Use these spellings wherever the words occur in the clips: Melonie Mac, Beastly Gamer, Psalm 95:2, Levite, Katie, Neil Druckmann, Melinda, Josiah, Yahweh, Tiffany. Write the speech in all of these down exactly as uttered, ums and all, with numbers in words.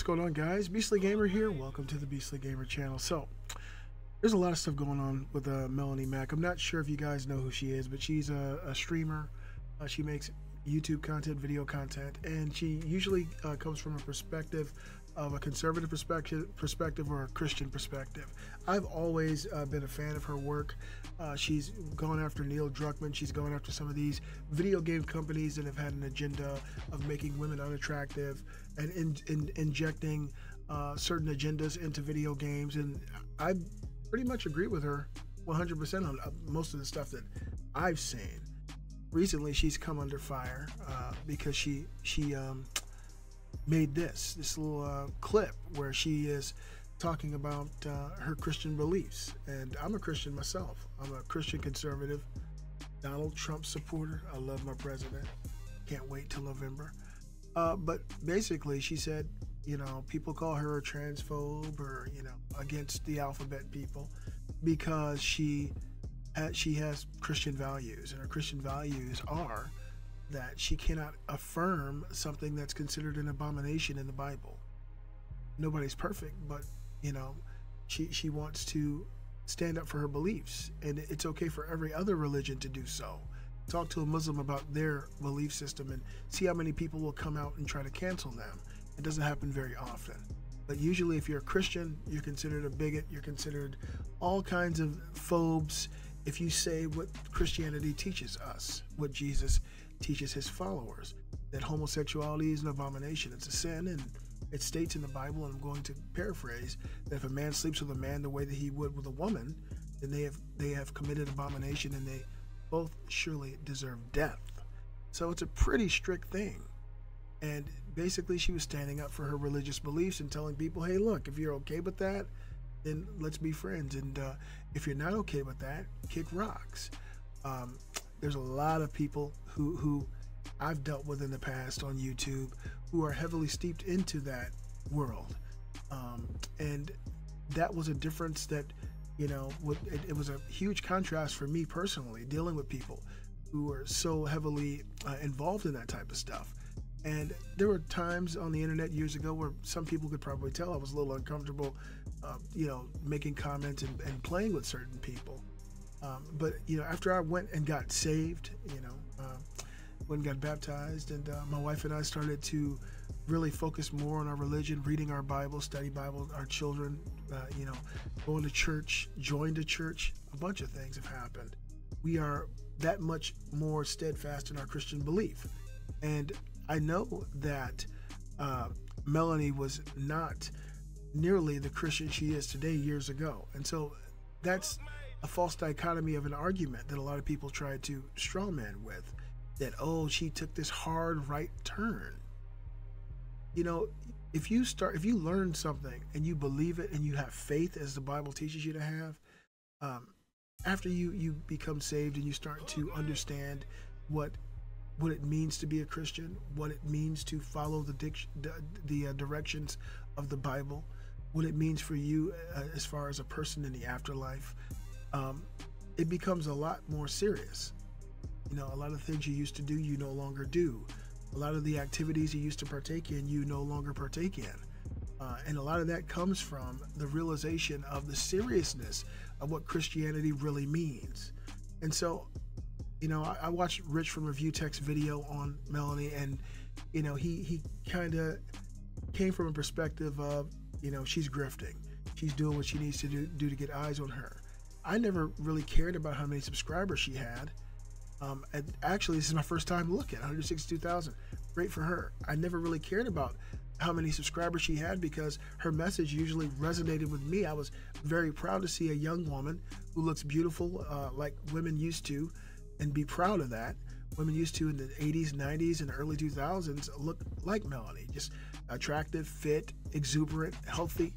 what's going on, guys? Beastly Gamer here. Welcome to the Beastly Gamer channel. So there's a lot of stuff going on with uh, Melonie Mac. I'm not sure if you guys know who she is, but she's a, a streamer. Uh, she makes YouTube content, video content, and she usually uh, comes from a perspective of a conservative perspective, perspective or a Christian perspective. I've always uh, been a fan of her work. Uh, she's gone after Neil Druckmann. She's gone after some of these video game companies that have had an agenda of making women unattractive and in, in, injecting uh, certain agendas into video games. And I pretty much agree with her one hundred percent on most of the stuff that I've seen. Recently, she's come under fire uh, because she she um, made this this little uh, clip where she is talking about uh, her Christian beliefs. And I'm a Christian myself. I'm a Christian conservative, Donald Trump supporter. I love my president. Can't wait till November. Uh, but basically, she said, you know, people call her a transphobe or, you know, against the alphabet people because she. She has Christian values, and her Christian values are that she cannot affirm something that's considered an abomination in the Bible. Nobody's perfect, but you know, she she wants to stand up for her beliefs, and it's okay for every other religion to do so. Talk to a Muslim about their belief system and see how many people will come out and try to cancel them. It doesn't happen very often. But usually if you're a Christian, you're considered a bigot, you're considered all kinds of phobes if you say what Christianity teaches us, what Jesus teaches his followers, that homosexuality is an abomination, it's a sin, and it states in the Bible, and I'm going to paraphrase, that if a man sleeps with a man the way that he would with a woman, then they have, they have committed abomination, and they both surely deserve death. So it's a pretty strict thing. And basically she was standing up for her religious beliefs and telling people, hey, look, if you're okay with that, then let's be friends. And uh, if you're not okay with that, kick rocks. Um, there's a lot of people who, who I've dealt with in the past on YouTube who are heavily steeped into that world. Um, and that was a difference that, you know, it, it was a huge contrast for me personally, dealing with people who are so heavily uh, involved in that type of stuff. And there were times on the internet years ago where some people could probably tell I was a little uncomfortable, uh, you know, making comments and, and playing with certain people. Um, but, you know, after I went and got saved, you know, uh, went and got baptized, and uh, my wife and I started to really focus more on our religion, reading our Bible, study Bible, our children, uh, you know, going to church, joined a church. A bunch of things have happened. We are that much more steadfast in our Christian belief. And I know that uh, Melonie was not nearly the Christian she is today years ago. And so that's a false dichotomy of an argument that a lot of people try to strawman with, that, oh, she took this hard right turn. You know, if you start, if you learn something and you believe it and you have faith as the Bible teaches you to have, um, after you, you become saved and you start to understand what what it means to be a Christian, what it means to follow the the, the uh, directions of the Bible, what it means for you uh, as far as a person in the afterlife, um, it becomes a lot more serious. You know, a lot of things you used to do, you no longer do. A lot of the activities you used to partake in, you no longer partake in. Uh, and a lot of that comes from the realization of the seriousness of what Christianity really means. And so, you know, I, I watched Rich from Review Tech's video on Melonie, and, you know, he, he kind of came from a perspective of, you know, she's grifting. She's doing what she needs to do, do to get eyes on her. I never really cared about how many subscribers she had. Um, and actually, this is my first time looking, one hundred sixty-two thousand. Great for her. I never really cared about how many subscribers she had because her message usually resonated with me. I was very proud to see a young woman who looks beautiful uh, like women used to, and be proud of that. Women used to in the eighties, nineties, and early two thousands look like Melonie, just attractive, fit, exuberant, healthy,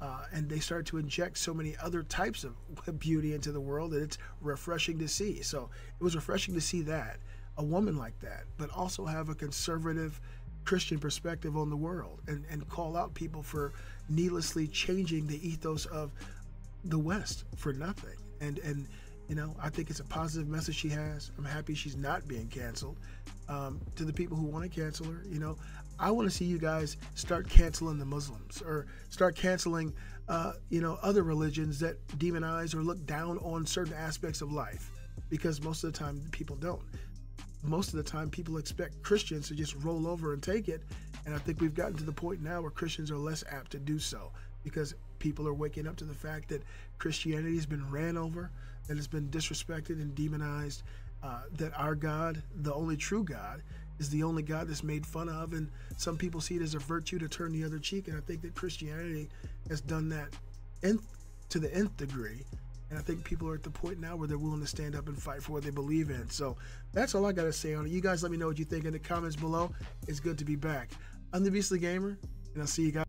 uh, and they start to inject so many other types of beauty into the world that it's refreshing to see. So it was refreshing to see that, a woman like that, but also have a conservative Christian perspective on the world and, and call out people for needlessly changing the ethos of the West for nothing. And, and you know, I think it's a positive message she has. I'm happy she's not being canceled. Um, to the people who want to cancel her, you know, I want to see you guys start canceling the Muslims, or start canceling, uh, you know, other religions that demonize or look down on certain aspects of life, because most of the time people don't. Most of the time people expect Christians to just roll over and take it. And I think we've gotten to the point now where Christians are less apt to do so, because people are waking up to the fact that Christianity has been ran over, that it's been disrespected and demonized, uh, that our God, the only true God, is the only God that's made fun of, and some people see it as a virtue to turn the other cheek. And I think that Christianity has done that nth, to the nth degree, and I think people are at the point now where they're willing to stand up and fight for what they believe in. So that's all I got to say on it. You guys let me know what you think in the comments below. It's good to be back. I'm the Beastly Gamer, and I'll see you guys.